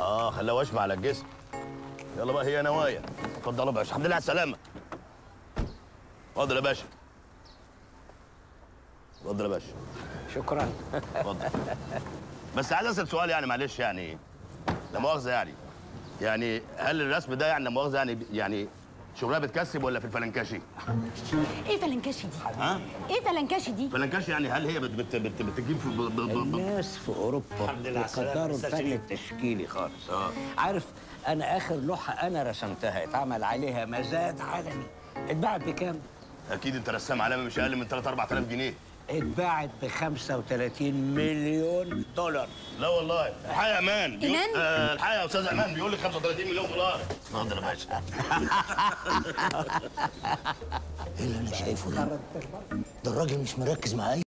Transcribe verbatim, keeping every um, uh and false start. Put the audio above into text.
اه خلاه وشم على الجسم. يلا بقى هي نوايا. اتفضل يا باشا. الحمد لله على السلامة. اتفضل يا باشا. اتفضل يا باشا. شكرا. اتفضل. بس عايز اسال سؤال يعني معلش يعني لا مؤاخذة يعني يعني هل الرسم ده يعني لا مؤاخذة يعني يعني شغلها بتكسب ولا في الفلنكشي؟ ايه فلنكشي دي؟ ها؟ ايه فلنكشي دي؟ فلنكشي يعني هل هي بت بت بتجيب في ب... ب... ب... الناس في اوروبا الحمد لله بيقدروا الفن التشكيلي خالص. اه عارف انا اخر لوحه انا رسمتها اتعمل عليها مزاد عالمي اتباعت بكام؟ اكيد انت رسام عالمي مش اقل من ثلاثة أربعة آلاف جنيه. اتباعت ب خمسة وثلاثين مليون دولار. لا والله. الحق يا امان بيقول... ايمان آه الحق يا استاذ امان بيقول لك خمسة وثلاثين مليون دولار. اتفضل يا باشا. ايه اللي انا شايفه ده؟ ده الراجل مش مركز معايا.